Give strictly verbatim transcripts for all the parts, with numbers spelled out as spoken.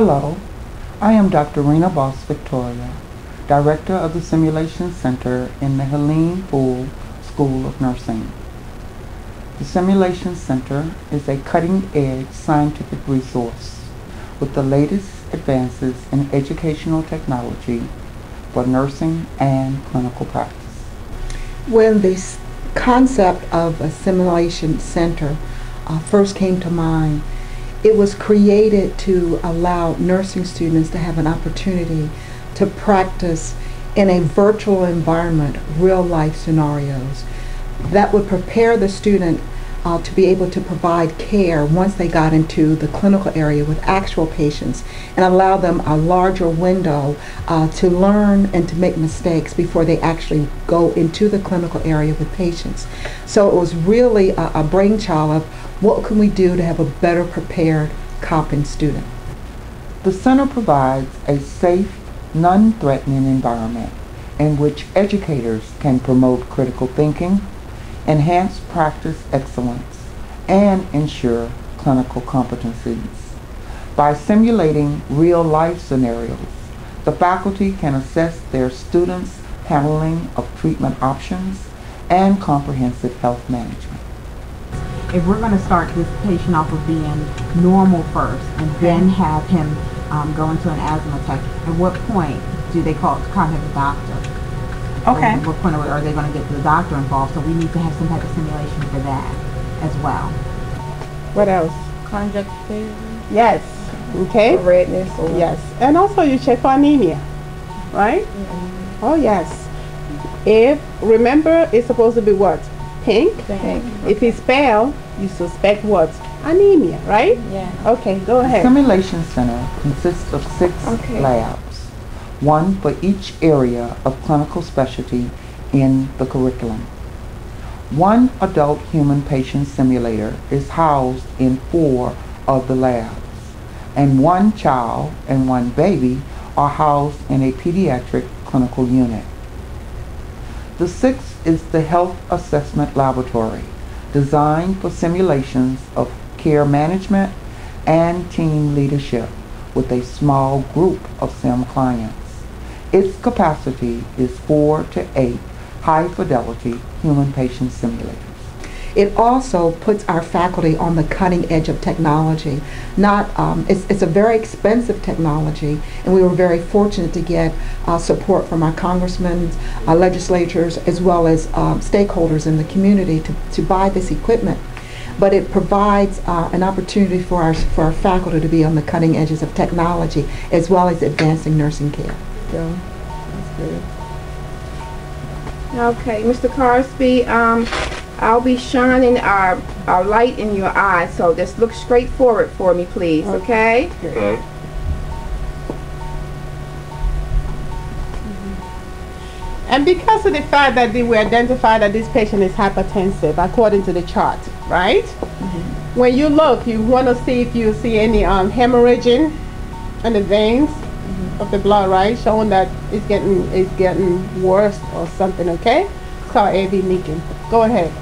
Hello, I am Doctor Rena Boss-Victoria, Director of the Simulation Center in the Helene Fuld School of Nursing. The Simulation Center is a cutting-edge scientific resource with the latest advances in educational technology for nursing and clinical practice. When this concept of a simulation center uh, first came to mind, it was created to allow nursing students to have an opportunity to practice in a virtual environment, real-life scenarios that would prepare the student uh, to be able to provide care once they got into the clinical area with actual patients and allow them a larger window uh, to learn and to make mistakes before they actually go into the clinical area with patients. So it was really a, a brainchild of what can we do to have a better prepared Coppin student. The center provides a safe, non-threatening environment in which educators can promote critical thinking, enhance practice excellence, and ensure clinical competencies. By simulating real-life scenarios, the faculty can assess their students' handling of treatment options and comprehensive health management. If we're going to start this patient off of being normal first and then have him Um, go into an asthma attack, at what point do they call contact the doctor? Okay. At what point are they going to get the doctor involved? So we need to have some type of simulation for that as well. What else? Conjunctivitis. Yes. Okay. Or redness. Or yes. And also you check for anemia, right? Mm-hmm. Oh yes. If, remember, it's supposed to be what? Pink. Pink. If it's pale, you suspect what? Anemia, right? Yeah. Okay, go ahead. The Simulation Center consists of six okay. labs, one for each area of clinical specialty in the curriculum. One adult human patient simulator is housed in four of the labs, and one child and one baby are housed in a pediatric clinical unit. The sixth is the Health Assessment Laboratory, designed for simulations of care management and team leadership with a small group of sim clients. Its capacity is four to eight high-fidelity human patient simulators. It also puts our faculty on the cutting edge of technology. Not, um, it's, it's a very expensive technology, and we were very fortunate to get uh, support from our congressmen, our legislators, as well as um, stakeholders in the community to, to buy this equipment. But it provides uh, an opportunity for our, for our faculty to be on the cutting edges of technology, as well as advancing nursing care. Yeah, that's good. Okay, Mister Carsby, um, I'll be shining our, our light in your eyes, so just look straight forward for me, please, okay? Okay. Mm-hmm. And because of the fact that we identified that this patient is hypertensive, according to the chart, right? Mm-hmm. When you look, you want to see if you see any um, hemorrhaging in the veins mm-hmm. of the blood, right? Showing that it's getting, it's getting worse or something, okay? It's called A B Meekin. Go ahead.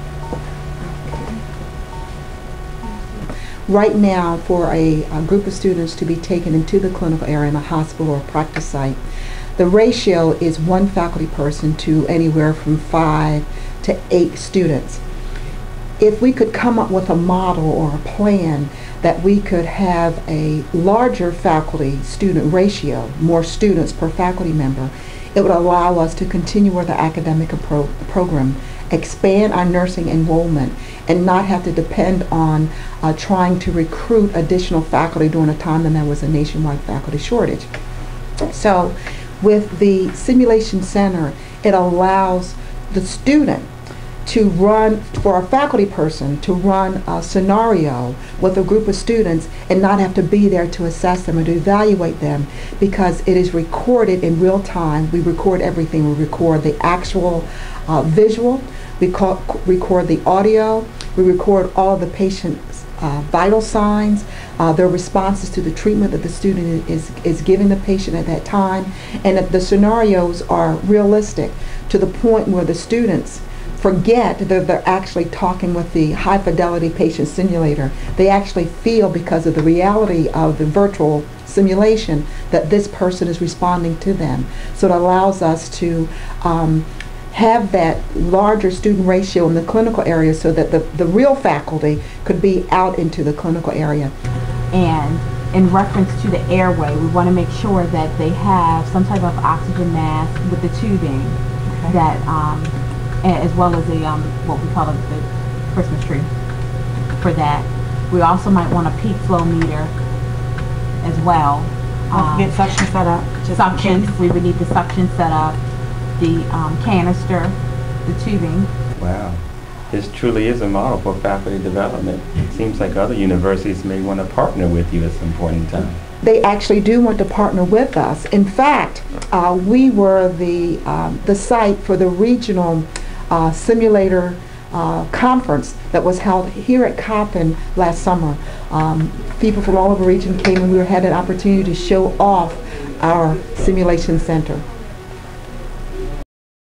Right now, for a, a group of students to be taken into the clinical area in a hospital or practice site, the ratio is one faculty person to anywhere from five to eight students. If we could come up with a model or a plan that we could have a larger faculty student ratio, more students per faculty member, it would allow us to continue with the academic pro program, expand our nursing enrollment, and not have to depend on uh, trying to recruit additional faculty during a time when there was a nationwide faculty shortage. So with the Simulation Center, it allows the student to run, for a faculty person to run a scenario with a group of students and not have to be there to assess them or to evaluate them, because it is recorded in real time. We record everything. We record the actual uh, visual, we call, record the audio, we record all the patient's uh, vital signs, uh, their responses to the treatment that the student is, is giving the patient at that time, and if the scenarios are realistic to the point where the students forget that they're actually talking with the high fidelity patient simulator. They actually feel, because of the reality of the virtual simulation, that this person is responding to them. So it allows us to um, have that larger student ratio in the clinical area so that the, the real faculty could be out into the clinical area. And in reference to the airway, we want to make sure that they have some type of oxygen mask with the tubing, okay, that um, as well as the um, what we call it, the Christmas tree for that. We also might want a peak flow meter as well. Um, get suction set up. Suctions, we would need the suction set up, the um, canister, the tubing. Wow, this truly is a model for faculty development. It seems like other universities may want to partner with you at some point in time. They actually do want to partner with us. In fact, uh, we were the, um, the site for the regional uh, simulator uh, conference that was held here at Coppin last summer. Um, people from all over the region came, and we had an opportunity to show off our simulation center.